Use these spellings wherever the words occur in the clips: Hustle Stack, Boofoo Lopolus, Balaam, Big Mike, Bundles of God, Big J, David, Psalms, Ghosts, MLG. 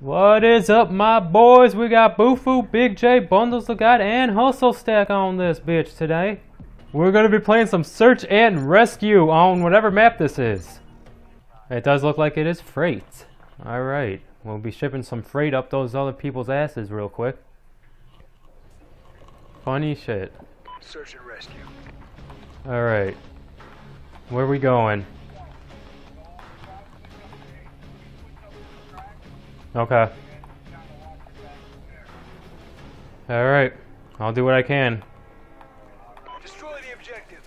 What is up, my boys? We got Boofoo, Big J, Bundles of God, and Hustle Stack on this bitch today. We're going to be playing some search and rescue on whatever map this is. It does look like it is freight. Alright, we'll be shipping some freight up those other people's asses real quick. Funny shit. Search and rescue. Alright. Where we going? Okay. Alright. I'll do what I can. Destroy the objective.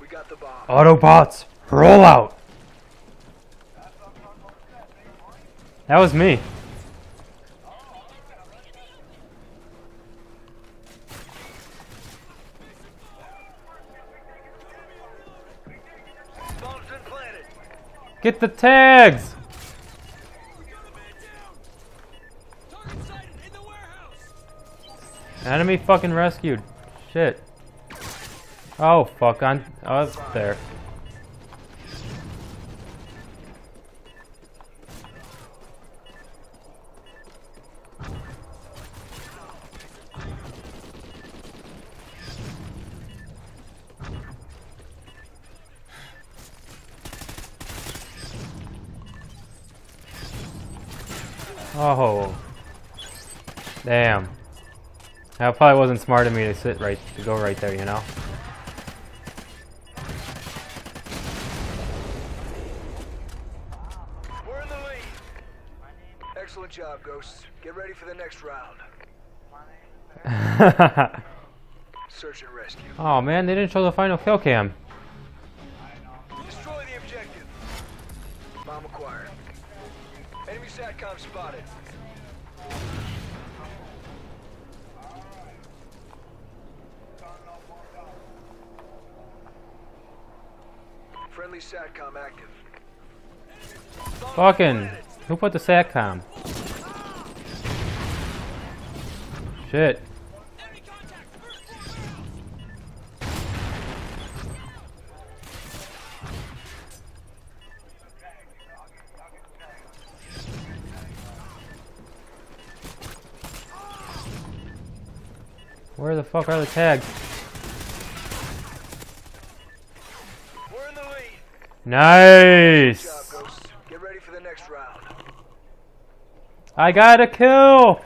We got the bomb. Autobots, roll out! That was me. Bombs been planted. Get the tags! Enemy fucking rescued. Shit. Oh fuck, I'm up there. Oh. Damn. That probably wasn't smart of me to go right there, you know. We're in the lead. Excellent job, Ghosts. Get ready for the next round. Search and rescue. Oh man, they didn't show the final kill cam. Destroy the objective. Bomb acquired. Enemy satcom spotted. Friendly satcom active. Fucking. Who put the satcom? Shit. Where the fuck are the tags? Nice! Good job, get ready for the next round. I got a kill!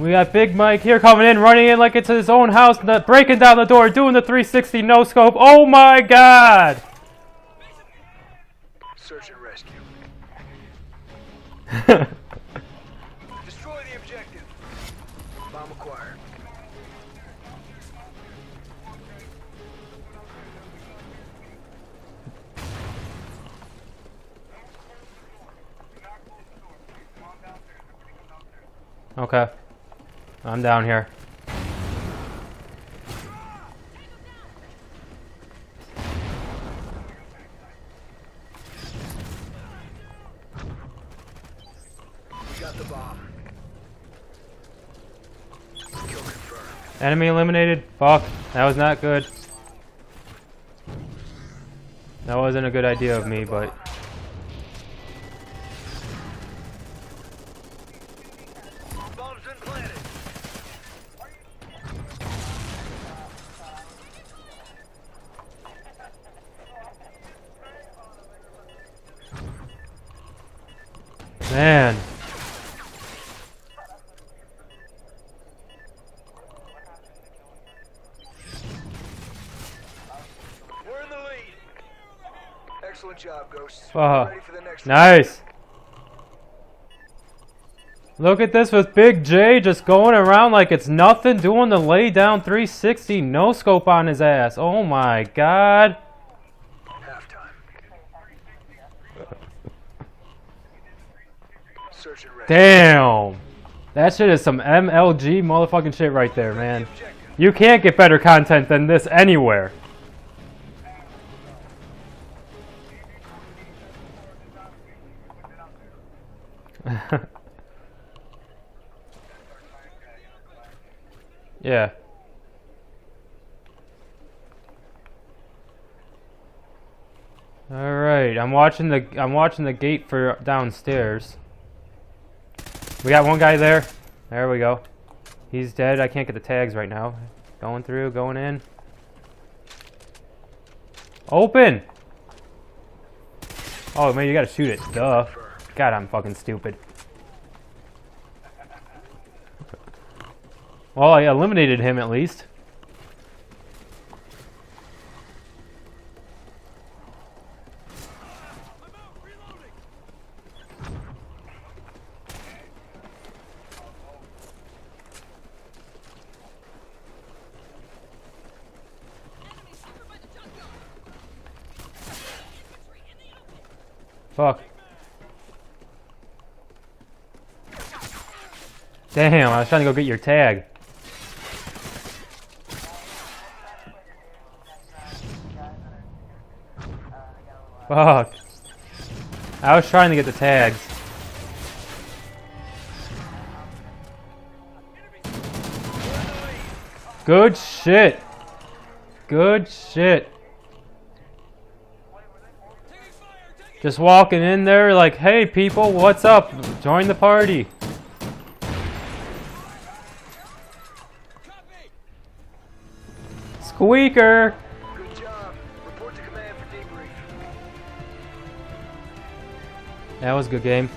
We got Big Mike here coming in, running in like it's his own house, breaking down the door, doing the 360 no-scope. Oh my god! Search and rescue. Destroy the objective. Bomb acquired. Okay. I'm down here. We got the bomb. Kill confirmed. Enemy eliminated. Fuck. That was not good. That wasn't a good idea of me, but... Man. We're in the lead. Excellent job, Ghosts. Ready for the next nice. Look at this with Big J just going around like it's nothing, doing the lay down 360 no scope on his ass. Oh my god. Damn! That shit is some MLG motherfucking shit right there, man. You can't get better content than this anywhere. Yeah. All right, I'm watching the gate for downstairs. We got one guy there. There we go. He's dead. I can't get the tags right now. Going through, going in. Open! Oh, man, you gotta shoot it. Duh. God, I'm fucking stupid. Well, I eliminated him at least. Fuck. Damn, I was trying to go get your tag. Fuck. I was trying to get the tags. Good shit. Good shit. Just walking in there like, hey people, what's up? Join the party. Squeaker! Good job. Report to command for debrief. That was a good game.